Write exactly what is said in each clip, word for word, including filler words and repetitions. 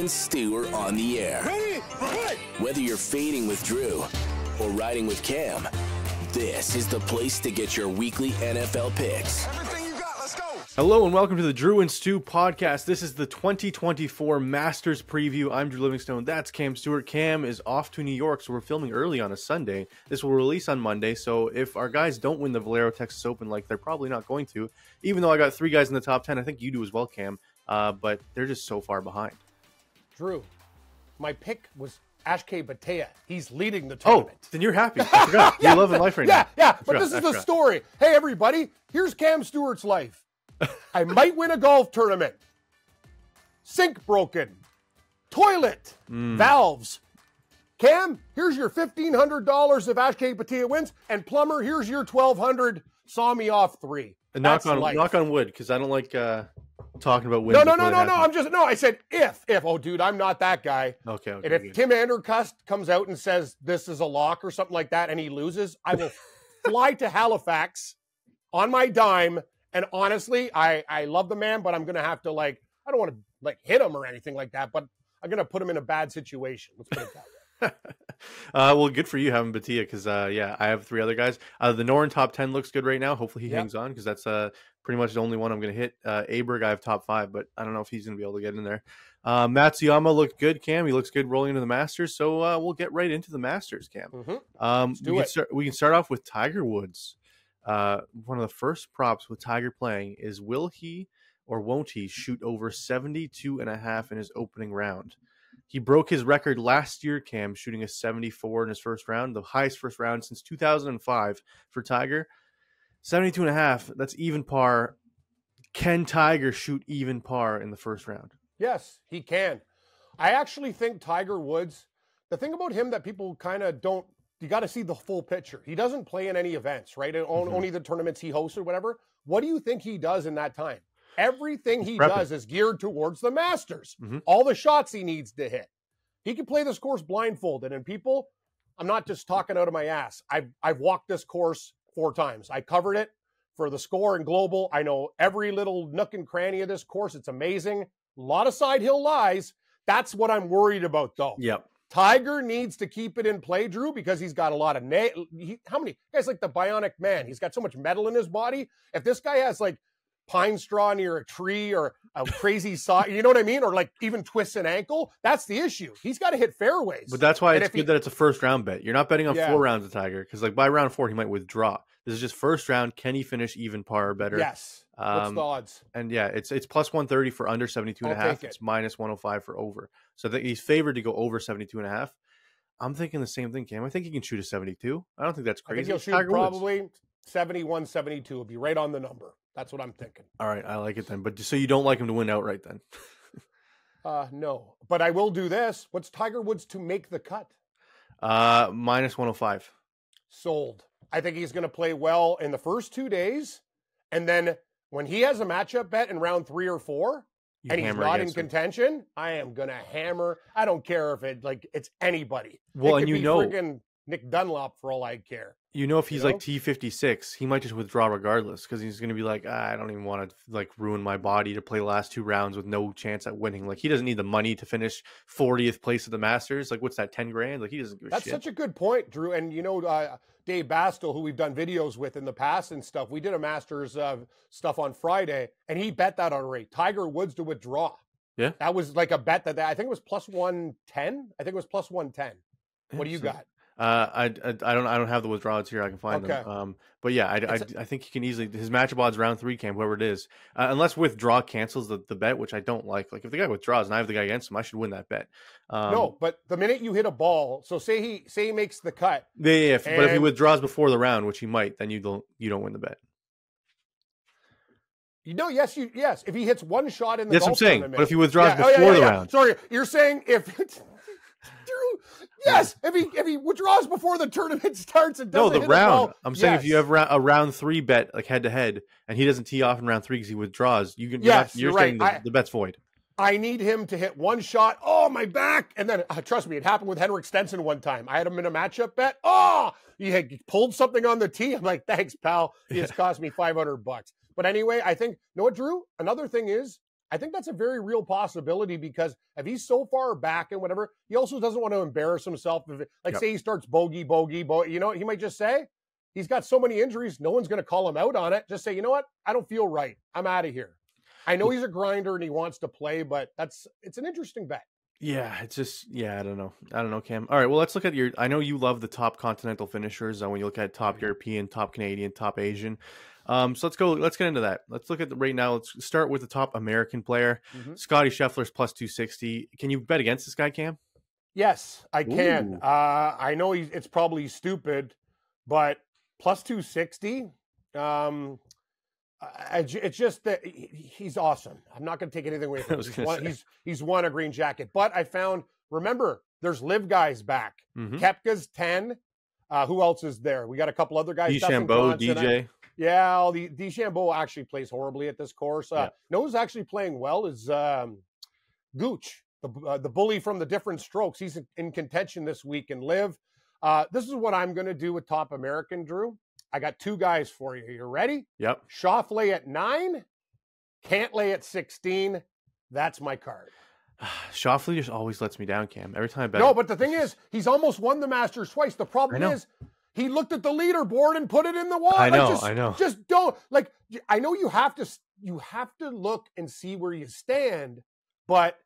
and Stu are on the air. Ready? Whether you're fading with Drew or riding with Cam, this is the place to get your weekly N F L picks. Everything you got, let's go. Hello and welcome to the Drew and Stu podcast. This is the twenty twenty-four Masters preview. I'm Drew Livingstone. That's Cam Stewart. Cam is off to New York, so we're filming early on a Sunday. This will release on Monday, so if our guys don't win the Valero Texas Open, like they're probably not going to, even though I got three guys in the top ten, I think you do as well, Cam, uh, but they're just so far behind. Drew, my pick was Akshay Bhatia. He's leading the tournament. Oh, then you're happy. I forgot. yeah, you're loving life right yeah, now. Yeah, yeah. But this is the story. Hey, everybody, here's Cam Stewart's life. I might win a golf tournament. Sink broken. Toilet. Mm. Valves. Cam, here's your fifteen hundred dollars if Akshay Bhatia wins. And Plumber, here's your twelve hundred dollars. Saw me off three. And knock on, knock on wood, because I don't like uh, talking about wins. No, no, no, no, no. I'm just, no, I said if, if. Oh, dude, I'm not that guy. Okay, okay. And if good. Tim Andercust comes out and says this is a lock or something like that and he loses, I will fly to Halifax on my dime. And honestly, I, I love the man, but I'm going to have to, like, I don't want to, like, hit him or anything like that, but I'm going to put him in a bad situation. Let's put it that way. uh, well, good for you having Bhatia, because, uh, yeah, I have three other guys. Uh, the Noren top ten looks good right now. Hopefully he yeah. hangs on, because that's uh, pretty much the only one I'm going to hit. Uh, Aberg, I have top five, but I don't know if he's going to be able to get in there. Uh, Matsuyama looked good, Cam. He looks good rolling into the Masters, so uh, we'll get right into the Masters, Cam. Mm-hmm. um, we, can start, we can start off with Tiger Woods. Uh, one of the first props with Tiger playing is, will he or won't he shoot over seventy-two and a half in his opening round? He broke his record last year, Cam, shooting a seventy-four in his first round, the highest first round since two thousand five for Tiger. seventy-two and a half, that's even par. Can Tiger shoot even par in the first round? Yes, he can. I actually think Tiger Woods, the thing about him that people kind of don't, you got to see the full picture. He doesn't play in any events, right? Mm-hmm. Only the tournaments he hosts or whatever. What do you think he does in that time? Everything he does is geared towards the Masters. Mm-hmm. All the shots he needs to hit. He can play this course blindfolded. And people, I'm not just talking out of my ass. I've, I've walked this course four times. I covered it for the Score and Global. I know every little nook and cranny of this course. It's amazing. A lot of side hill lies. That's what I'm worried about, though. Yep. Tiger needs to keep it in play, Drew, because he's got a lot of na- he, how many guys like the Bionic Man? He's got so much metal in his body. If this guy has like pine straw near a tree or a crazy saw, you know what I mean, or like even twists an ankle, that's the issue. He's got to hit fairways. But that's why and it's good he, that it's a first round bet. You're not betting on yeah. four rounds of Tiger, because like by round four he might withdraw. This is just first round. Can he finish even par or better? Yes. Um, What's the odds? And yeah, it's it's plus one thirty for under seventy-two and a half. It's minus one oh five for over. So I think he's favored to go over seventy-two and a half. I'm thinking the same thing, Cam. I think he can shoot a seventy-two. I don't think that's crazy. I think he'll shoot Tiger probably Woods. seventy-one, seventy-two. It'll be right on the number. That's what I'm thinking. All right, I like it then. But so you don't like him to win outright then? uh, no, but I will do this. What's Tiger Woods to make the cut? Uh, minus one oh five. Sold. I think he's going to play well in the first two days. And then when he has a matchup bet in round three or four, you and he's not in contention, him. I am going to hammer. I don't care if it like it's anybody. Well, it and you be know, friggin' Nick Dunlap for all I care. You know, if he's you know? like T fifty-six, he might just withdraw regardless, because he's going to be like, ah, I don't even want to like ruin my body to play the last two rounds with no chance at winning. Like he doesn't need the money to finish fortieth place at the Masters. Like what's that, ten grand? Like he doesn't give a That's shit. That's such a good point, Drew. And you know, uh, Dave Bastel, who we've done videos with in the past and stuff, we did a Masters uh, stuff on Friday, and he bet that already. Tiger Woods to withdraw. Yeah. That was like a bet that, that I think it was plus one ten. I think it was plus one ten. What do you got? Uh, I, I I don't I don't have the withdrawals here. I can find okay. them. Um, but yeah, I, I, a, I think he can easily his matchup odds round three, Cam, whoever it is, uh, unless withdraw cancels the, the bet, which I don't like. Like if the guy withdraws and I have the guy against him, I should win that bet. Um, no, but the minute you hit a ball, so say he say he makes the cut. Yeah, yeah. If, and... But if he withdraws before the round, which he might, then you don't you don't win the bet. You know, yes, you yes. If he hits one shot in the that's golf what I'm saying. Tournament, but if he withdraws yeah, before oh, yeah, yeah, the yeah. round, sorry, you're saying if. Drew, yes, if he if he withdraws before the tournament starts and doesn't no the round. Ball, I'm yes. saying if you have a round three bet like head to head, and he doesn't tee off in round three because he withdraws, you can yes, you're, not, you're, you're right. saying the, the bet's void. I need him to hit one shot. Oh, my back! And then uh, trust me, it happened with Henrik Stenson one time. I had him in a matchup bet. Oh, he had pulled something on the tee. I'm like, thanks, pal. It's yeah. cost me five hundred bucks. But anyway, I think you know what, Drew. Another thing is, I think that's a very real possibility, because if he's so far back and whatever, he also doesn't want to embarrass himself. If it, like, yep. say he starts bogey, bogey, bogey, you know, he might just say he's got so many injuries, no one's going to call him out on it. Just say, you know what? I don't feel right. I'm out of here. I know he's a grinder and he wants to play, but that's, it's an interesting bet. Yeah, it's just, yeah, I don't know. I don't know, Cam. All right, well, let's look at your, I know you love the top continental finishers. Uh, when you look at top European, top Canadian, top Asian. Um, so let's go, let's get into that. Let's look at the right now. Let's start with the top American player. Mm-hmm. Scotty Scheffler's plus two sixty. Can you bet against this guy, Cam? Yes, I can. Ooh. Uh, I know he's, it's probably stupid, but plus two sixty, um, I, it's just that he's awesome. I'm not going to take anything away from him. He's won, he's, he's won a green jacket. But I found, remember, there's live guys back. Mm-hmm. Koepka's ten. Uh, who else is there? We got a couple other guys. DeChambeau, D J. I, yeah, all the DeChambeau actually plays horribly at this course. Uh, yeah. No, who's actually playing well is um, Gooch, the, uh, the bully from the different strokes. He's in contention this week in live. Uh, this is what I'm going to do with top American, Drew. I got two guys for you. You ready? Yep. Schauffele at nine, Cantlay at sixteen. That's my card. Schauffele just always lets me down, Cam. Every time I bet. No, him. But the thing is, he's almost won the Masters twice. The problem is, he looked at the leaderboard and put it in the wall. I know. Like, just, I know. Just don't. Like, I know you have to. You have to look and see where you stand, but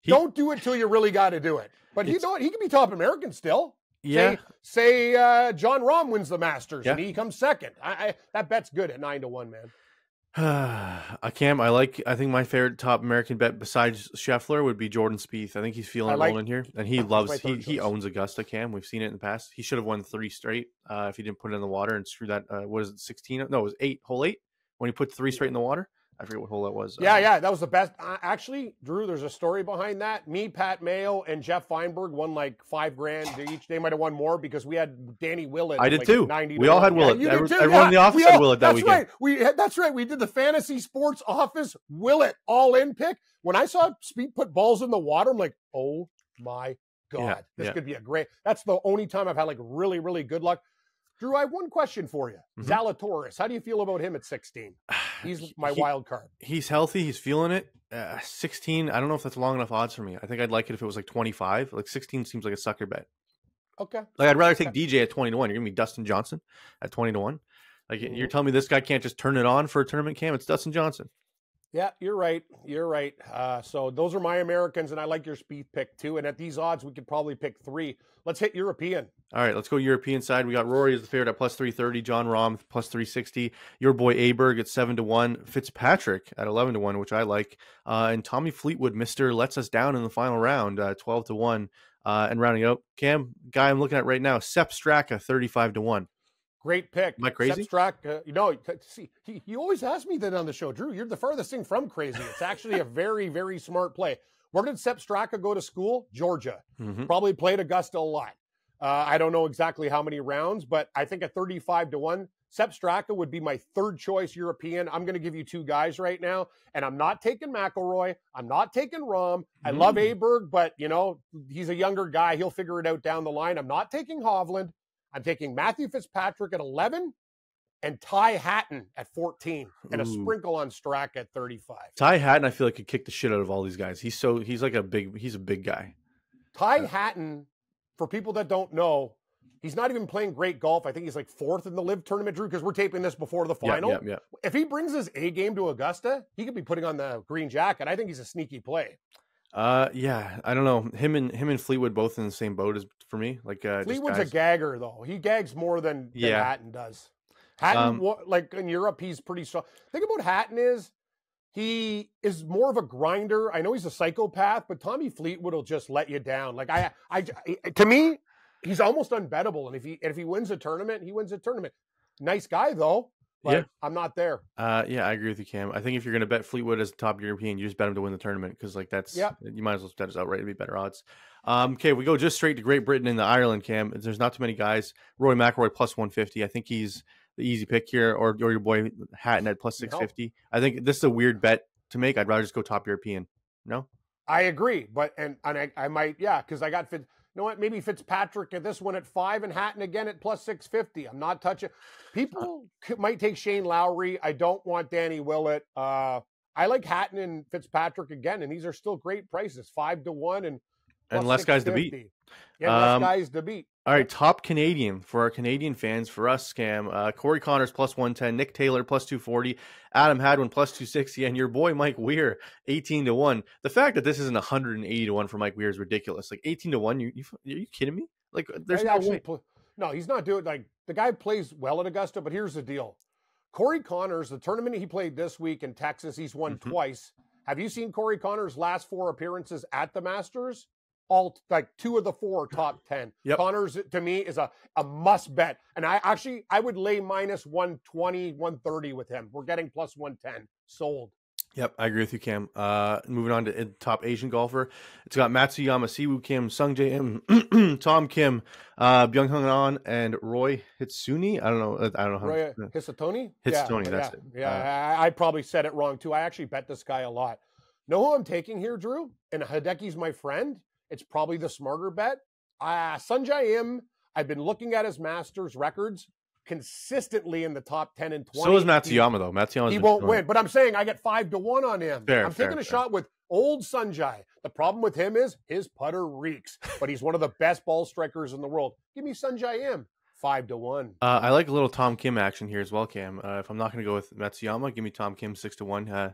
he, don't do it till you really got to do it. But you know what? He can be top American still. Yeah. Say, say uh, John Rahm wins the Masters yeah. and he comes second. I, I that bet's good at nine to one, man. I Cam, I like. I think my favorite top American bet besides Scheffler would be Jordan Spieth. I think he's feeling like, rolling here, and he loves. He choice. He owns Augusta. Cam, we've seen it in the past. He should have won three straight uh, if he didn't put it in the water and screw that. Uh, what is it? Sixteen? No, it was eight. Hole eight when he put three straight in the water. I forget what hole that was. Yeah, uh, yeah, that was the best. Uh, actually, Drew, there's a story behind that. Me, Pat Mayo, and Jeff Feinberg won like five grand each. They might have won more because we had Danny Willett. I did like too. We all had Willett. Yeah, Every, too, everyone yeah. in the office we all, had Willett that that's weekend. That's right. We that's right. We did the fantasy sports office Willett all in pick. When I saw Speed put balls in the water, I'm like, oh my god, yeah, this yeah. could be a great. That's the only time I've had like really, really good luck. Drew, I have one question for you. Mm-hmm. Zalatoris, how do you feel about him at sixteen? He's my he, wild card. He's healthy. He's feeling it. Uh, sixteen, I don't know if that's long enough odds for me. I think I'd like it if it was like twenty-five. Like sixteen seems like a sucker bet. Okay. Like I'd rather okay. take D J at twenty to one. You're going to be Dustin Johnson at twenty to one. Like mm-hmm. you're telling me this guy can't just turn it on for a tournament, Cam? It's Dustin Johnson. Yeah, you're right. You're right. Uh, so those are my Americans, and I like your speed pick too. And at these odds, we could probably pick three. Let's hit European. All right, let's go European side. We got Rory as the favorite at plus three thirty, John Rahm plus three sixty, your boy Aberg at seven to one, Fitzpatrick at eleven to one, which I like, uh, and Tommy Fleetwood, Mister Lets Us Down in the final round, uh, twelve to one. Uh, and rounding out, Cam, guy I'm looking at right now, Sepp Straka, thirty-five to one. Great pick. Am I crazy? Sepp Straka, uh, you know, see, he, you always ask me that on the show, Drew. You're the farthest thing from crazy. It's actually a very, very smart play. Where did Sepp Straka go to school? Georgia. Mm-hmm. Probably played Augusta a lot. Uh, I don't know exactly how many rounds, but I think at thirty-five to one, Sepp Straka would be my third choice European. I'm going to give you two guys right now, and I'm not taking McIlroy. I'm not taking Rahm. I mm. love Aberg, but, you know, he's a younger guy. He'll figure it out down the line. I'm not taking Hovland. I'm taking Matthew Fitzpatrick at eleven and Ty Hatton at fourteen and a Ooh. Sprinkle on Straka at thirty-five. Ty Hatton, I feel like, could kick the shit out of all these guys. He's so he's like a big he's a big guy. Ty uh, Hatton, for people that don't know, he's not even playing great golf. I think he's like fourth in the LIV tournament, Drew, because we're taping this before the final. Yeah, yeah, yeah. If he brings his A game to Augusta, he could be putting on the green jacket. I think he's a sneaky play. Uh, yeah, I don't know. Him and him and Fleetwood both in the same boat as for me. Like uh, Fleetwood's a gagger though. He gags more than, than yeah. Hatton does. Hatton, um, like in Europe, he's pretty strong. The thing about Hatton is he is more of a grinder. I know he's a psychopath, but Tommy Fleetwood will just let you down. Like I, I, I to me, he's almost unbettable. And if he and if he wins a tournament, he wins a tournament. Nice guy though. But yeah. I'm not there. Uh, yeah, I agree with you, Cam. I think if you're going to bet Fleetwood as a top European, you just bet him to win the tournament because, like, that's yeah. you might as well bet us outright. It'd be better odds. Um, okay, we go just straight to Great Britain and the Ireland, Cam. There's not too many guys. Rory McIlroy plus one fifty. I think he's the easy pick here, or, or your boy Hatton at plus six fifty. No. I think this is a weird bet to make. I'd rather just go top European. No, I agree, but and and I, I might yeah because I got. Fit- You know what? Maybe Fitzpatrick at this one at five and Hatton again at plus six fifty. I'm not touching. People might take Shane Lowry. I don't want Danny Willett. Uh, I like Hatton and Fitzpatrick again, and these are still great prices, five to one and and less guys to beat. Yeah, less um, guys to beat. All right, top Canadian for our Canadian fans, for us, Cam. Uh, Corey Connors plus one ten, Nick Taylor plus two forty, Adam Hadwin plus two sixty, and your boy Mike Weir eighteen to one. The fact that this isn't a hundred and eighty to one for Mike Weir is ridiculous. Like eighteen to one, you you are you kidding me? Like there's yeah, no, play, no, he's not doing like the guy plays well at Augusta, but here's the deal. Corey Connors, the tournament he played this week in Texas, he's won mm-hmm. twice. Have you seen Corey Connors' last four appearances at the Masters? All like two of the four top ten. Yep. Connors, to me, is a, a must bet. And I actually, I would lay minus one twenty, one thirty with him. We're getting plus one ten. Sold. Yep, I agree with you, Cam. Uh, moving on to top Asian golfer. It's got Matsuyama, Siwoo Kim, Sungjae Im, Tom Kim, uh, Byung-Hun An, and Roy Hitsuni. I don't know. I don't know how. Roy Hitsutoni? Hitsutoni, yeah, that's yeah, it. Yeah, uh, I probably said it wrong, too. I actually bet this guy a lot. Know who I'm taking here, Drew? And Hideki's my friend. It's probably the smarter bet. Uh, Sungjae Im, I've been looking at his Masters records. Consistently in the top ten and twenty. So is Matsuyama, he, though. Matsuyama, he won't win. But I'm saying I get five to one on him. Fair, I'm fair, taking a fair. shot with old Sungjae. The problem with him is his putter reeks, but he's one of the best ball strikers in the world. Give me Sungjae Im, five to one. Uh, I like a little Tom Kim action here as well, Cam. Uh, if I'm not going to go with Matsuyama, give me Tom Kim, six to one. Uh,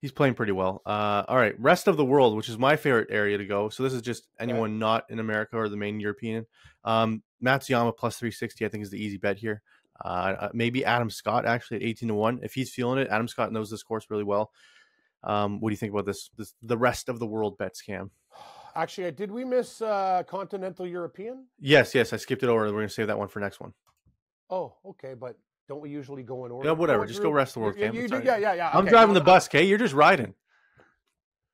he's playing pretty well. Uh, all right, rest of the world, which is my favorite area to go. So this is just anyone right. not in America or the main European. Um, Matsuyama plus three sixty, I think, is the easy bet here. Uh, maybe Adam Scott actually at eighteen to one. If he's feeling it, Adam Scott knows this course really well. Um, what do you think about this? this the rest of the world bets, Cam? Actually, did we miss uh, Continental European? Yes, yes. I skipped it over. We're going to save that one for next one. Oh, okay. But don't we usually go in order? No, whatever. Or just go rest of the world, Cam. You, you do, yeah, yeah, yeah. I'm okay. driving the bus, Kay. You're just riding.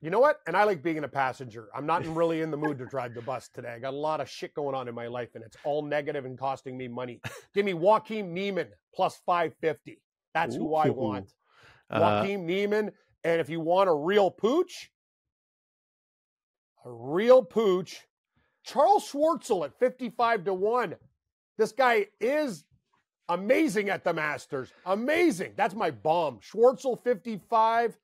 You know what? And I like being a passenger. I'm not really in the mood to drive the bus today. I got a lot of shit going on in my life, and it's all negative and costing me money. Give me Joaquin Niemann plus five fifty. That's Ooh. who I want. Joaquin uh, Niemann. And if you want a real pooch, a real pooch, Charl Schwartzel at fifty-five to one. This guy is amazing at the Masters. Amazing. That's my bomb. Schwartzel fifty-five.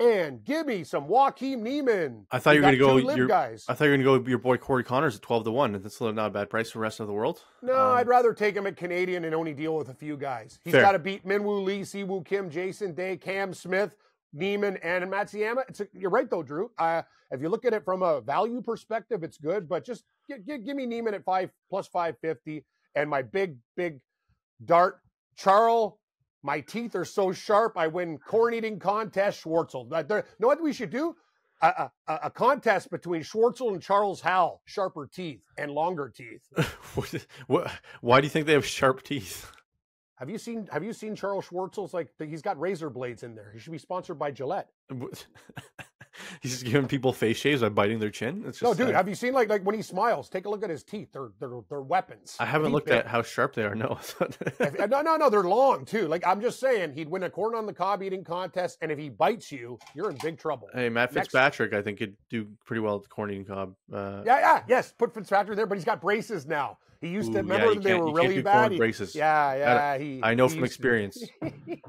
And give me some Joaquin Niemann. I thought you were going to go. Live your, guys. I thought you were going to go your boy Corey Connors at twelve to one. That's not a bad price for the rest of the world. No, um, I'd rather take him at Canadian and only deal with a few guys. He's got to beat Minwoo Lee, Siwoo Kim, Jason Day, Cam Smith, Niemann, and Matsuyama. It's a, you're right though, Drew. Uh, if you look at it from a value perspective, it's good. But just give, give, give me Niemann at five plus five fifty, and my big big dart, Charles. My teeth are so sharp, I win corn-eating contest, Schwartzel. You know what we should do? A, a, a contest between Schwartzel and Charles Howell. Sharper teeth and longer teeth. what, what, why do you think they have sharp teeth? Have you seen Have you seen Charles Schwartzel's? Like, he's got razor blades in there. He should be sponsored by Gillette. He's just giving people face shaves by biting their chin. It's just, no, dude. Uh, have you seen like like when he smiles? Take a look at his teeth. They're they're, they're weapons. I haven't teeth looked bit. at how sharp they are. No, no, no, no. They're long too. Like I'm just saying, he'd win a corn on the cob eating contest, and if he bites you, you're in big trouble. Hey, Matt Fitzpatrick, Next. I think could do pretty well at the corn eating cob. Uh, yeah, yeah, yes. Put Fitzpatrick there, but he's got braces now. He used Ooh, to remember yeah, they were you really can't do bad. He, braces. Yeah, yeah. He, I know he from experience. To,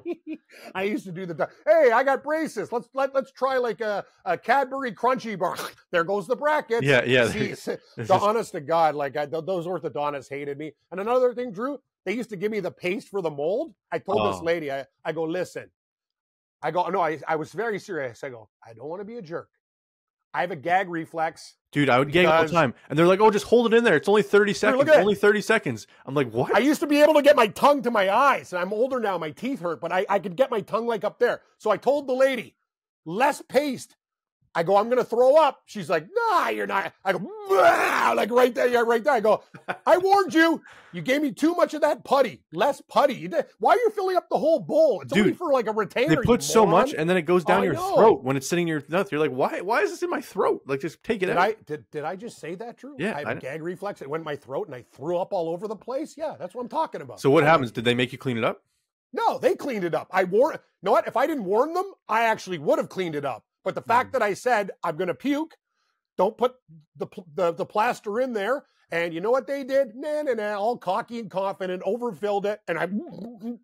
I used to do the hey, I got braces. Let's let let's try like a, a Cadbury Crunchy Bar. There goes the bracket. Yeah, yeah. The just... honest to God, like I, those orthodontists hated me. And another thing, Drew, they used to give me the paste for the mold. I told oh. this lady, I, I go, listen, I go, no, I I was very serious. I go, I don't want to be a jerk. I have a gag reflex. Dude, I would gag all the time. And they're like, oh, just hold it in there. It's only thirty seconds. Only thirty seconds. I'm like, what? I used to be able to get my tongue to my eyes. And I'm older now. My teeth hurt. But I, I could get my tongue like up there. So I told the lady, less paste. I go, I'm going to throw up. She's like, nah, you're not. I go, bah! Like right there, yeah, right there. I go, I warned you. You gave me too much of that putty. Less putty. Why are you filling up the whole bowl? It's Dude, only for like a retainer. They put so moron. much and then it goes down I your know. throat when it's sitting in your mouth. You're like, why Why is this in my throat? Like, just take it did out. I, did, did I just say that, Drew? Yeah. I have I a gag reflex. It went in my throat and I threw up all over the place. Yeah, that's what I'm talking about. So what happens? Did they make you clean it up? No, they cleaned it up. I warned. You know what? If I didn't warn them, I actually would have cleaned it up. But the fact mm. that I said, I'm going to puke, don't put the, the the plaster in there. And you know what they did? Nah, nah, nah, all cocky and confident, overfilled it. And I,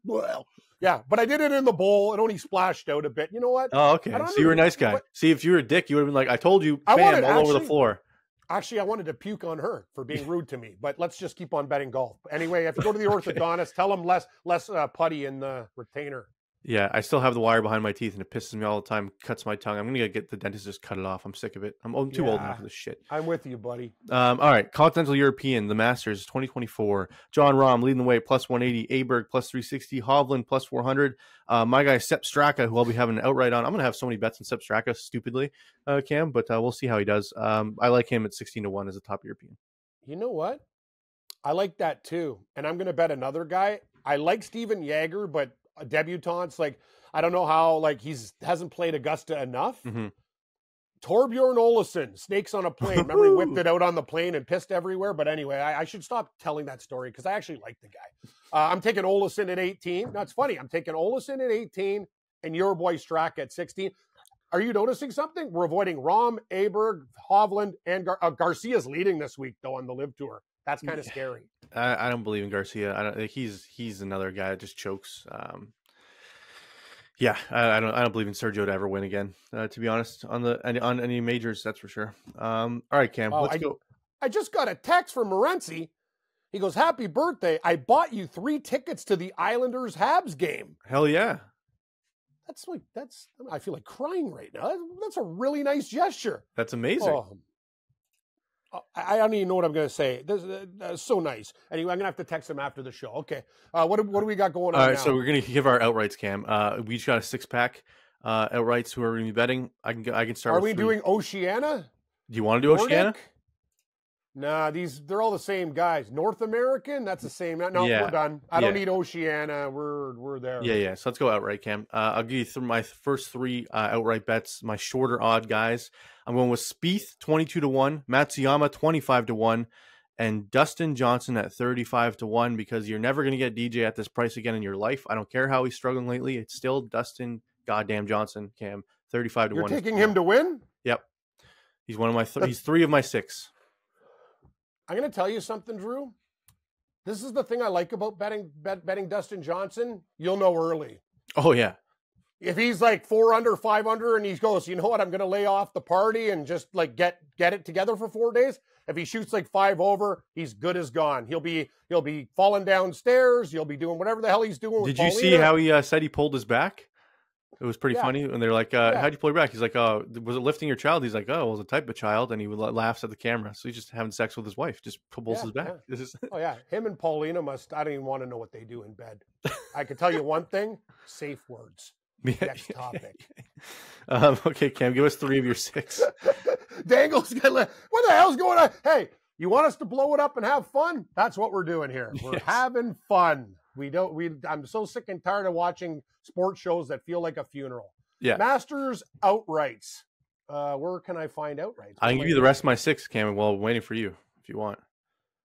well, Yeah, but I did it in the bowl. It only splashed out a bit. You know what? Oh, okay. So even, you were a nice guy. But, see, if you were a dick, you would have been like, I told you, I bam, wanted, all actually, over the floor. Actually, I wanted to puke on her for being rude to me, but let's just keep on betting golf. Anyway, if you go to the orthodontist, okay. Tell him less less uh, putty in the retainer. Yeah, I still have the wire behind my teeth, and it pisses me all the time, cuts my tongue. I'm going to get the dentist to just cut it off. I'm sick of it. I'm, I'm too yeah, old enough for this shit. I'm with you, buddy. Um, all right, Continental European, the Masters, twenty twenty-four. John Rahm leading the way, plus one eighty. Aberg, plus three sixty. Hovland, plus four hundred. Uh, my guy, Sepp Straka, who I'll be having an outright on. I'm going to have so many bets on Sepp Straka, stupidly, uh, Cam, but uh, we'll see how he does. Um, I like him at sixteen to one as a top European. You know what? I like that, too, and I'm going to bet another guy. I like Steven Yeager, but debutants, like I don't know how, like he's hasn't played Augusta enough. Mm-hmm. Thorbjorn Olesen, snakes on a plane. Remember he whipped it out on the plane and pissed everywhere. But anyway, I, I should stop telling that story because I actually like the guy. Uh, I'm taking Olesen at eighteen. No, it's funny. I'm taking Olesen at eighteen and your boy Straka at sixteen. Are you noticing something? We're avoiding Rahm, Aberg, Hovland, and Gar- uh, Garcia's leading this week though on the Live Tour. That's kind of scary. I, I don't believe in Garcia. I don't. He's he's another guy that just chokes. Um, yeah, I, I don't. I don't believe in Sergio to ever win again. Uh, to be honest, on the on any majors, that's for sure. Um, all right, Cam, oh, let's I, go. I just got a text from Morency. He goes, "Happy birthday! I bought you three tickets to the Islanders Habs game." Hell yeah! That's like that's. I feel like crying right now. That's a really nice gesture. That's amazing. Oh. I don't even know what I'm going to say. This is so nice. Anyway, I'm going to have to text him after the show. Okay. Uh, what, what do we got going on? All right. Now? So we're going to give our outrights, Cam. Uh, we just got a six pack uh, outrights. Who are we betting? I can I can start. Are with we three. Doing Oceania? Do you want to do Nordic? Oceania? Nah, these they're all the same guys. North American, that's the same. No, yeah. We're done. I yeah. don't need Oceania. We're we're there. Yeah, yeah. So let's go outright, Cam. Uh, I'll give you th- my first three uh, outright bets. My shorter odd guys. I'm going with Spieth twenty-two to one, Matsuyama twenty-five to one, and Dustin Johnson at thirty-five to one. Because you're never going to get D J at this price again in your life. I don't care how he's struggling lately. It's still Dustin goddamn Johnson. Cam thirty-five to you're one. You're taking him to win. Yep. He's one of my. Th- he's three of my six. I'm going to tell you something, Drew. This is the thing I like about betting bet, betting Dustin Johnson. You'll know early. Oh, yeah. If he's like four under, five under, and he goes, you know what, I'm going to lay off the party and just like get get it together for four days. If he shoots like five over, he's good as gone. He'll be he'll be falling downstairs. He'll be doing whatever the hell he's doing. Did you see how he uh, said he pulled his back? It was pretty yeah. funny. And they're like, uh, yeah. how'd you pull your back? He's like, oh, was it lifting your child? He's like, oh, well, it was a type of child. And he laughs at the camera. So he's just having sex with his wife, just pulls yeah, his back. Yeah. This is... Oh, yeah. Him and Paulina must, I don't even want to know what they do in bed. I can tell you one thing, safe words. Yeah. Next topic. um, okay, Cam, give us three of your six. Dangle's got left. What the hell's going on? Hey, you want us to blow it up and have fun? That's what we're doing here. We're yes. having fun. We don't, we, I'm so sick and tired of watching sports shows that feel like a funeral. Yeah. Masters outrights. Uh, where can I find outrights? I can give you the rest of my six, Cam, while I'm waiting for you, if you want.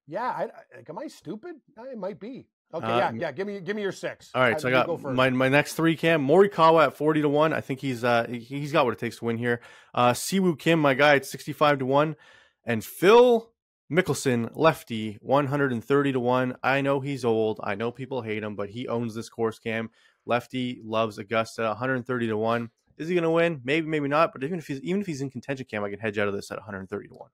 Yeah. I, like, am I stupid? I might be. Okay. Uh, yeah. Yeah. Give me, give me your six. All right. I, so I got go my, my next three, Cam. Morikawa at forty to one. I think he's, uh, he's got what it takes to win here. Uh, Siwoo Kim, my guy, at sixty-five to one. And Phil Mickelson, lefty, one hundred thirty to one. I know he's old. I know people hate him, but he owns this course, Cam. Lefty loves Augusta, one hundred thirty to one. Is he going to win? Maybe, maybe not. But even if he's even if he's in contention, Cam, I can hedge out of this at one hundred thirty to one.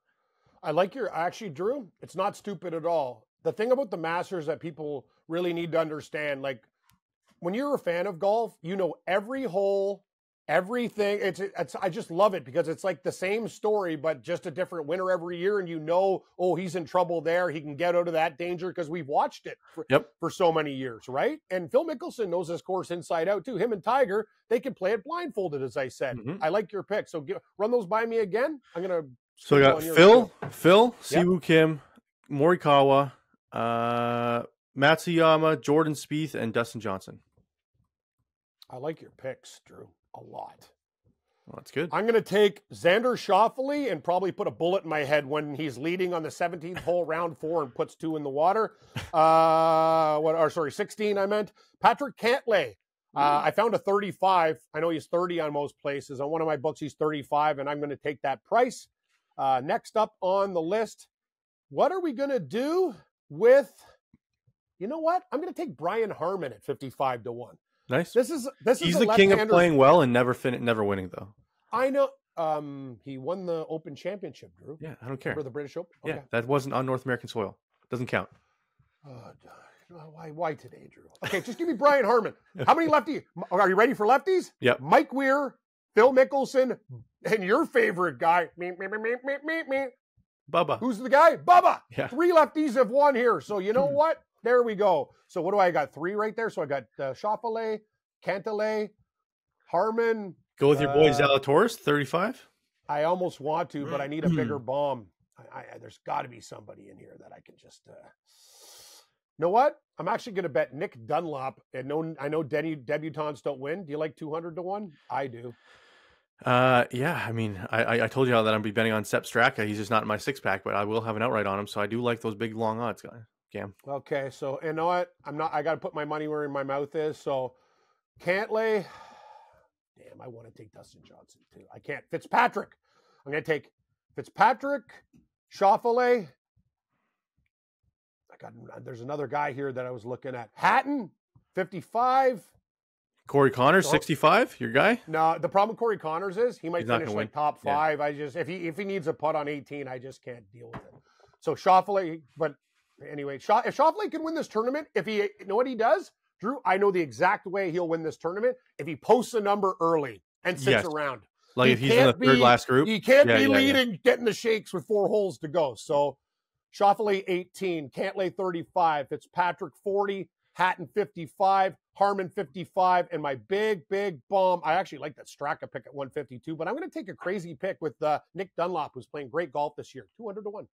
I like your actually, Drew. It's not stupid at all. The thing about the Masters that people really need to understand, like when you're a fan of golf, you know every hole. Everything, it's, it's, I just love it because it's like the same story, but just a different winner every year. And you know, oh, he's in trouble there. He can get out of that danger because we've watched it for, yep. for so many years, right? And Phil Mickelson knows this course inside out too. Him and Tiger, they can play it blindfolded, as I said. Mm-hmm. I like your pick. So give, run those by me again. I'm going to. So I got Phil, show. Phil, Siwoo yep. Kim, Morikawa, uh, Matsuyama, Jordan Spieth, and Dustin Johnson. I like your picks, Drew. A lot. Well, that's good. I'm going to take Xander Schauffele and probably put a bullet in my head when he's leading on the seventeenth hole, round four, and puts two in the water. Uh, what? Or sorry, sixteen. I meant Patrick Cantlay. Uh, I found a thirty-five. I know he's thirty on most places. On one of my books, he's thirty-five, and I'm going to take that price. Uh, next up on the list, what are we going to do with? You know what? I'm going to take Brian Harman at fifty-five to one. Nice. This is this is he's the king of playing well and never fin- never winning though. I know. Um, he won the Open Championship, Drew. Yeah, I don't care. For the British Open. Okay. Yeah, that wasn't on North American soil. Doesn't count. Oh, why? Why today, Drew? Okay, just give me Brian Harman. How many lefty? Are you ready for lefties? Yeah. Mike Weir, Phil Mickelson, and your favorite guy, me, me, me, me, me, me, me. Bubba. Who's the guy? Bubba. Yeah. Three lefties have won here. So you know what? There we go. So what do I got? Three right there. So I got uh, Schauffele, Cantlay, Harman. Go with your boy uh, Zalatoris, thirty-five. I almost want to, but I need a bigger bomb. I, I, there's got to be somebody in here that I can just. Uh... You know what? I'm actually going to bet Nick Dunlap. And no, I know Denny, debutantes don't win. Do you like two hundred to one? I do. Uh, yeah. I mean, I, I told you how that I'm be betting on Sepp Straka. He's just not in my six pack, but I will have an outright on him. So I do like those big long odds, guy. Cam. Okay, so you know what? I'm not. I got to put my money where my mouth is. So Cantlay. Damn, I want to take Dustin Johnson too. I can't. Fitzpatrick. I'm going to take Fitzpatrick, Schauffele. I got. There's another guy here that I was looking at. Hatton, fifty-five. Corey Connors, so, sixty-five. Your guy. No, the problem with Corey Connors is he might He's finish like win. top five. Yeah. I just if he if he needs a putt on eighteen, I just can't deal with it. So Schauffele, but anyway, if Schauffele can win this tournament, if he you know what he does. Drew, I know the exact way he'll win this tournament if he posts a number early and sits yes. around. Like he if he's in the third be, last group. He can't yeah, be yeah, leading, yeah. getting the shakes with four holes to go. So, Schauffele eighteen, Cantlay thirty-five, Fitzpatrick forty, Hatton fifty-five, Harman fifty-five, and my big, big bomb. I actually like that Straka pick at one fifty-two, but I'm going to take a crazy pick with uh, Nick Dunlap, who's playing great golf this year, two hundred to one.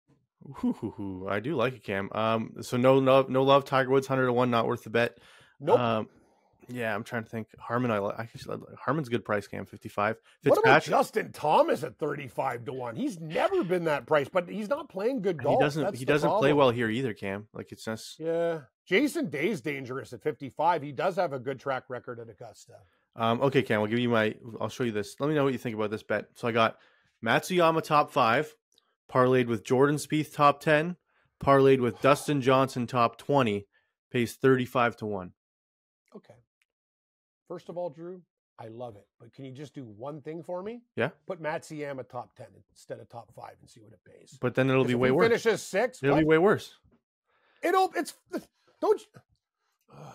Ooh, I do like it, Cam. Um, so, no love, no love. Tiger Woods, one hundred to one, not worth the bet. Nope. Um, yeah, I'm trying to think. Harman, I like. Harman's a good price, Cam, fifty-five. What about Justin Thomas at thirty-five to one? He's never been that price, but he's not playing good golf. He doesn't. That's he doesn't problem. play well here either, Cam. Like it's just yeah. Jason Day's dangerous at fifty-five. He does have a good track record at Augusta. Um, okay, Cam, I'll give you my. I'll show you this. Let me know what you think about this bet. So I got Matsuyama top five, parlayed with Jordan Spieth top ten, parlayed with Dustin Johnson top twenty, pays thirty-five to one. Okay. First of all, Drew, I love it. But can you just do one thing for me? Yeah. Put Matsuyama top ten instead of top five and see what it pays. But then it'll be way worse. Finishes six. It'll what? be way worse. It'll it's don't uh,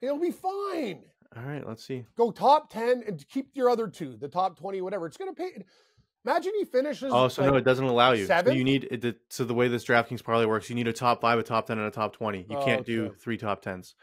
it'll be fine. All right, let's see. Go top ten and keep your other two, the top twenty, whatever. It's gonna pay. Imagine he finishes. Oh, so like no, it doesn't allow you. Seven? So you need it. So the way this DraftKings parlay works, you need a top five, a top ten, and a top twenty. You oh, can't okay. do three top tens.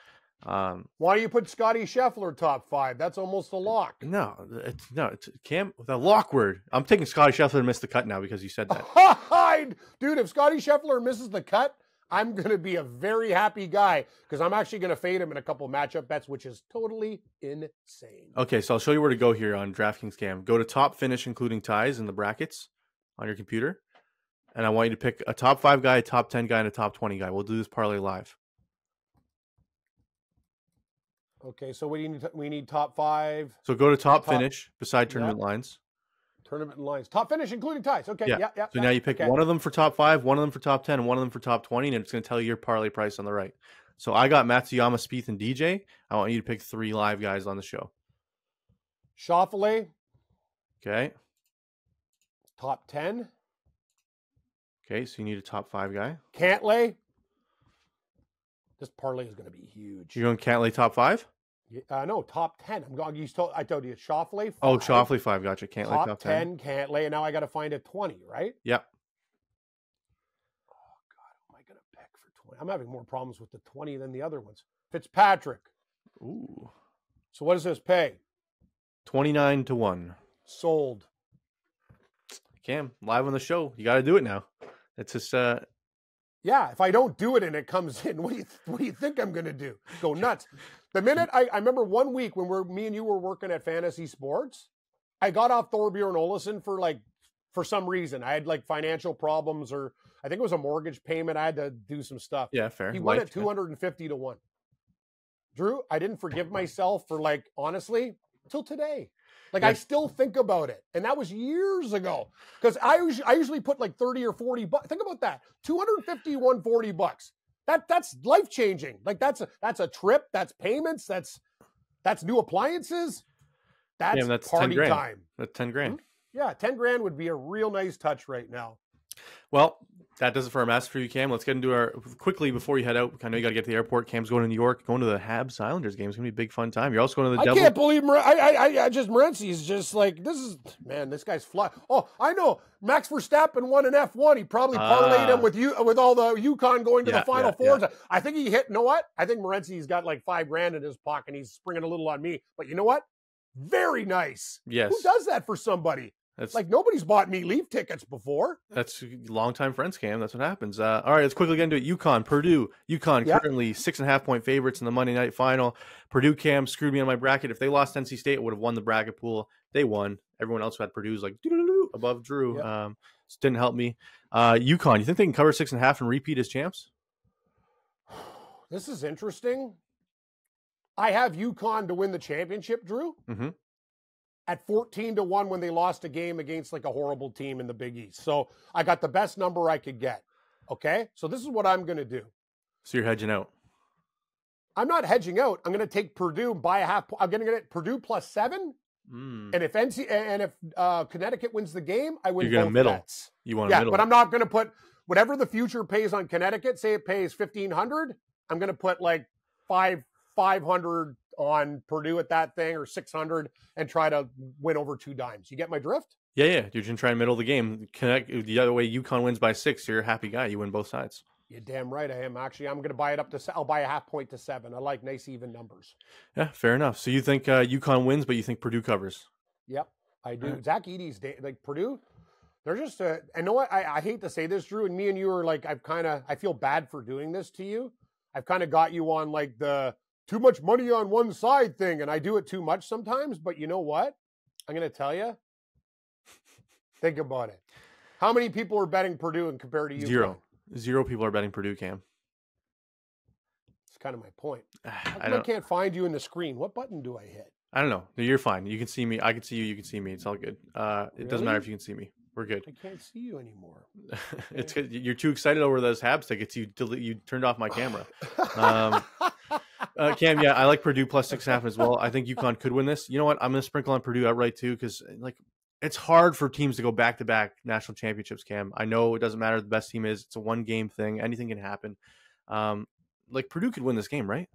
Um, Why do you put Scotty Scheffler top five? That's almost a lock. No, it's no, it's Cam the lock word. I'm taking Scotty Scheffler to miss the cut now because you said that. Dude, if Scotty Scheffler misses the cut, I'm going to be a very happy guy because I'm actually going to fade him in a couple matchup bets, which is totally insane. Okay, so I'll show you where to go here on DraftKings, Cam. Go to top finish, including ties in the brackets on your computer. And I want you to pick a top five guy, a top ten guy, and a top twenty guy. We'll do this parlay live. Okay, so we need we need top five. So go to top, top finish beside tournament yeah. lines. Tournament lines, top finish including ties. Okay, yeah, yeah. yeah so yeah. now you pick okay. one of them for top five, one of them for top ten, and one of them for top twenty, and it's going to tell you your parlay price on the right. So I got Matsuyama, Spieth, and D J. I want you to pick three live guys on the show. Schauffele. Okay. Top ten. Okay, so you need a top five guy. Cantlay. This parlay is going to be huge. You're going Cantlay top five? Uh, no, top ten. I'm going. You told, I told you Schauffele. Five. Oh, Schauffele five. Gotcha. Cantlay top, top ten. ten. Cantlay, and now I got to find a twenty, right? Yep. Oh God, who am I going to pick for twenty? I'm having more problems with the twenty than the other ones. Fitzpatrick. Ooh. So what does this pay? Twenty-nine to one. Sold. Cam, live on the show. You got to do it now. It's just. Uh, Yeah, if I don't do it and it comes in, what do you, what do you think I'm going to do? Go nuts. The minute I, I remember one week when we're me and you were working at Fantasy Sports, I got off Thorbjorn Olesen for like for some reason. I had like financial problems or I think it was a mortgage payment. I had to do some stuff. Yeah, fair. He won Life, at two hundred fifty yeah. to one. Drew, I didn't forgive myself for like honestly till today. Like, yeah. I still think about it. And that was years ago. Because I usually, I usually put like thirty or forty bucks. Think about that. two fifty, one forty bucks. That, that's life-changing. Like, that's a, that's a trip. That's payments. That's That's new appliances. That's, yeah, that's party ten grand. Time. That's ten grand. Mm-hmm. Yeah, ten grand would be a real nice touch right now. Well, that does it for our Masters preview, Cam. Let's get into our quickly before you head out. I know you got to get to the airport. Cam's going to New York, going to the Habs Islanders game. It's gonna be a big fun time. You're also going to the. I Devil. Can't believe Mar- I, I I just Morency's just like this is man. This guy's fly. Oh, I know Max Verstappen won an F one. He probably parlayed uh, him with you with all the UConn going to yeah, the Final yeah, Fours. Yeah. I think he hit. You know what? I think Morency's got like five grand in his pocket. And he's springing a little on me, but you know what? Very nice. Yes. Who does that for somebody? That's like nobody's bought me leaf tickets before. That's longtime friends, Cam. That's what happens. Uh, all right, let's quickly get into it. UConn, Purdue. UConn yep. currently six and a half point favorites in the Monday night final. Purdue, Cam, screwed me on my bracket. If they lost N C State, it would have won the bracket pool. They won. Everyone else who had Purdue's like above Drew. Yep. Um, so didn't help me. Uh, UConn, you think they can cover six and a half and repeat as champs? This is interesting. I have UConn to win the championship, Drew. Mm-hmm. At fourteen to one when they lost a game against like a horrible team in the Big East. So I got the best number I could get. Okay? So this is what I'm going to do. So you're hedging out. I'm not hedging out. I'm going to take Purdue by a half. I'm going to get Purdue plus seven. Mm. And if N C and if uh, Connecticut wins the game, I win. You're going to middle. Bets. You want to yeah, middle. Yeah, but I'm not going to put whatever the future pays on Connecticut, say it pays fifteen hundred, I'm going to put like five five hundred on Purdue at that thing or six hundred and try to win over two dimes. You get my drift? Yeah, yeah. You're just trying to middle the game. Connect the other way. UConn wins by six. You're a happy guy. You win both sides. You're damn right I am. Actually, I'm going to buy it up to, I'll buy a half point to seven. I like nice even numbers. Yeah, fair enough. So you think uh, UConn wins, but you think Purdue covers? Yep, I do. Right. Zach Edey's day, like Purdue, they're just a, I know what, I, I hate to say this, Drew, and me and you are like, I've kind of, I feel bad for doing this to you. I've kind of got you on like the, too much money on one side thing, and I do it too much sometimes, but you know what? I'm going to tell you. Think about it. How many people are betting Purdue and compared to you? Zero. Zero people are betting Purdue, Cam. That's kind of my point. I, I can't find you in the screen. What button do I hit? I don't know. You're fine. You can see me. I can see you. You can see me. It's all good. Uh, really? It doesn't matter if you can see me. We're good. I can't see you anymore. It's good. You're too excited over those Habs tickets. You del- you turned off my camera. Um, uh, Cam, yeah, I like Purdue plus six and a half as well. I think UConn could win this. You know what? I'm going to sprinkle on Purdue outright too, because like it's hard for teams to go back to back national championships. Cam, I know it doesn't matter who the best team is. It's a one game thing. Anything can happen. Um, like Purdue could win this game, right?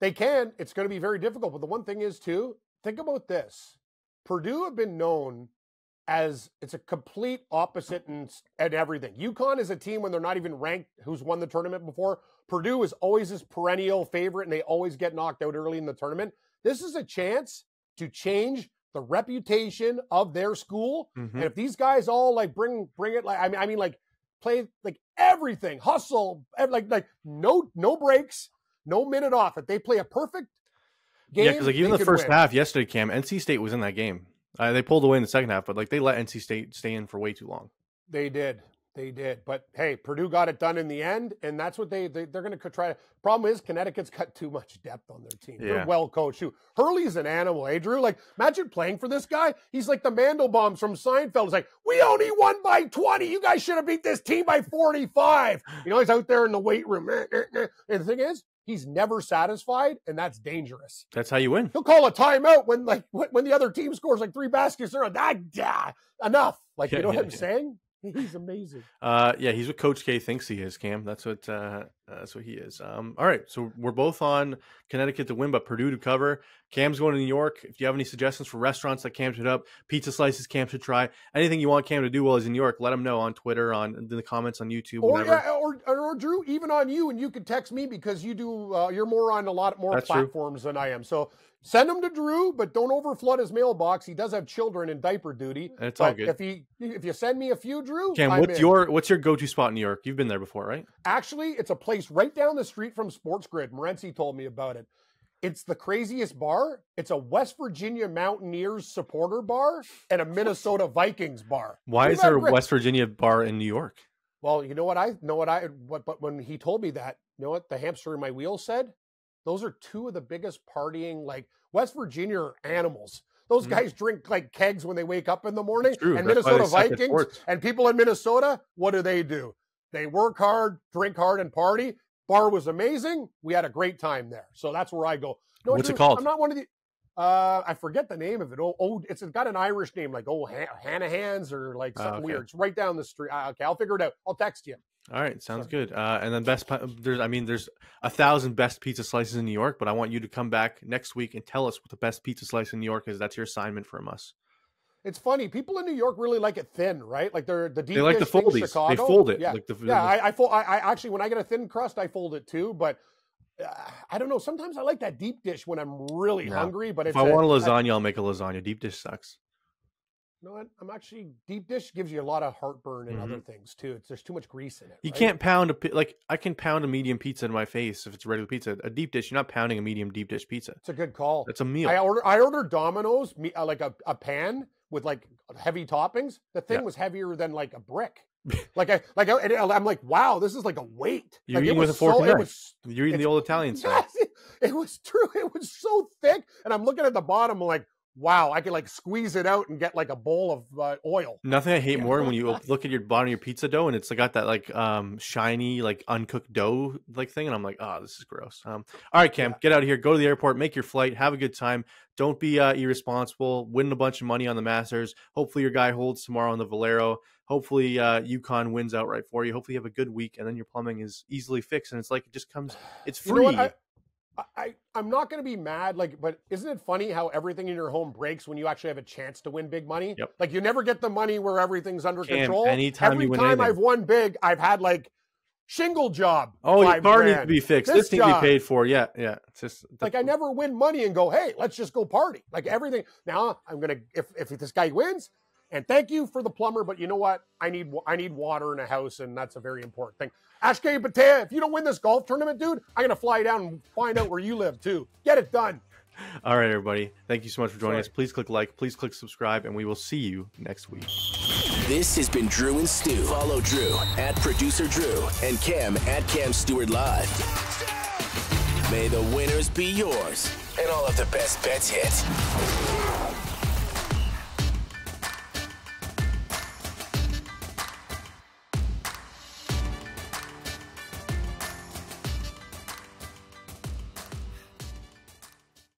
They can. It's going to be very difficult. But the one thing is too, think about this. Purdue have been known as it's a complete opposite and and everything. UConn is a team when they're not even ranked who's won the tournament before. Purdue is always his perennial favorite, and they always get knocked out early in the tournament. This is a chance to change the reputation of their school. Mm-hmm. And if these guys all like bring bring it, like I mean, I mean, like play like everything, hustle, like like no no breaks, no minute off. If they play a perfect game, yeah, because like even the first win. Half yesterday, Cam, N C State was in that game. Uh, they pulled away in the second half, but like they let N C State stay in for way too long. They did. They did. But hey, Purdue got it done in the end, and that's what they, they they're going to try to. Problem is, Connecticut's got too much depth on their team. Yeah. They're well coached. Shoot, Hurley's an animal, eh, Drew? Like, imagine playing for this guy. He's like the Mandelbaums from Seinfeld. It's like, we only won by twenty. You guys should have beat this team by forty-five. You know, he's out there in the weight room. And the thing is, he's never satisfied, and that's dangerous. That's how you win. He'll call a timeout when like when the other team scores like three baskets. They're like, ah, ah, enough. Like, yeah, you know yeah, what I'm yeah. saying? He's amazing. Uh, yeah, he's what Coach K thinks he is, Cam. That's what uh, that's what he is. Um, all right, so we're both on Connecticut to win, but Purdue to cover. Cam's going to New York. If you have any suggestions for restaurants that Cam should up, pizza slices Cam should try, anything you want Cam to do while he's in New York, let him know on Twitter, on in the comments on YouTube, or, whatever. Yeah, or, or Drew, even on you, and you can text me because you do. Uh, you're more on a lot more that's platforms true. Than I am, so. Send him to Drew, but don't overflood his mailbox. He does have children in diaper duty. It's all good. If he, if you send me a few, Drew, Cam, I'm what's in. your what's your go-to spot in New York? You've been there before, right? Actually, it's a place right down the street from Sports Grid. Morency told me about it. It's the craziest bar. It's a West Virginia Mountaineers supporter bar and a Minnesota Vikings bar. Why We've is there a West Virginia bar in New York? Well, you know what I know what I what, but when he told me that, you know what the hamster in my wheel said? Those are two of the biggest partying, like West Virginia are animals. Those mm-hmm. guys drink like kegs when they wake up in the morning. And that's Minnesota Vikings and people in Minnesota, what do they do? They work hard, drink hard, and party. Bar was amazing. We had a great time there. So that's where I go. No, what's it called? I'm not one of the. Uh, I forget the name of it. Oh, oh, it's got an Irish name, like oh Han- Hanahan's or like something uh, okay. weird. It's right down the street. Uh, okay, I'll figure it out. I'll text you. All right, sounds Sorry. good. Uh, and then best, there's, I mean, there's a thousand best pizza slices in New York, but I want you to come back next week and tell us what the best pizza slice in New York is. That's your assignment from us. It's funny. People in New York really like it thin, right? Like they're the deep. They like the foldies. Chicago. They fold it. Yeah, like the, yeah. I, I fold. I, I actually, when I get a thin crust, I fold it too, but. I don't know. Sometimes I like that deep dish when I'm really no. hungry. But it's if I a, want a lasagna, I, I'll make a lasagna. Deep dish sucks. You know what? I'm actually deep dish gives you a lot of heartburn and mm-hmm. other things too. It's there's too much grease in it. You right? can't pound a like I can pound a medium pizza in my face if it's regular pizza. A deep dish, you're not pounding a medium deep dish pizza. It's a good call. It's a meal. I order I order Domino's like a, a pan with like heavy toppings. The thing yeah. was heavier than like a brick. like I like I, I'm like wow this is like a weight you're like eating with a fork so, and knife. You're eating the old Italian stuff. Yes, it, it was true it was so thick and I'm looking at the bottom like wow I could like squeeze it out and get like a bowl of uh, oil. Nothing I hate yeah. more than when you look at your bottom of your pizza dough and it's like got that like um shiny like uncooked dough like thing and I'm like oh this is gross. Um all right, Cam, yeah. get out of here, go to the airport, make your flight, have a good time. Don't be uh, irresponsible. Win a bunch of money on the Masters. Hopefully your guy holds tomorrow on the Valero. Hopefully uh, UConn wins outright for you. Hopefully you have a good week, and then your plumbing is easily fixed. And it's like it just comes. It's free. You know what? I, I, I'm not going to be mad. Like, but isn't it funny how everything in your home breaks when you actually have a chance to win big money? Yep. Like you never get the money where everything's under Cam, control. Anytime Every you win time anything. I've won big, I've had like. Shingle job. Oh, your car needs to be fixed. This, this needs to be paid for. Yeah, yeah. It's just like I never win money and go, hey, let's just go party. Like everything. Now I'm gonna if if this guy wins, and thank you for the plumber, but you know what? I need I need water in a house, and that's a very important thing. Akshay Bhatia, if you don't win this golf tournament, dude, I'm gonna fly down and find out where you live too. Get it done. All right, everybody. Thank you so much for joining Sorry. us. Please click like. Please click subscribe, and we will see you next week. This has been Drew and Stu. Follow Drew at Producer Drew and Cam at Cam Stewart Live. May the winners be yours and all of the best bets hit.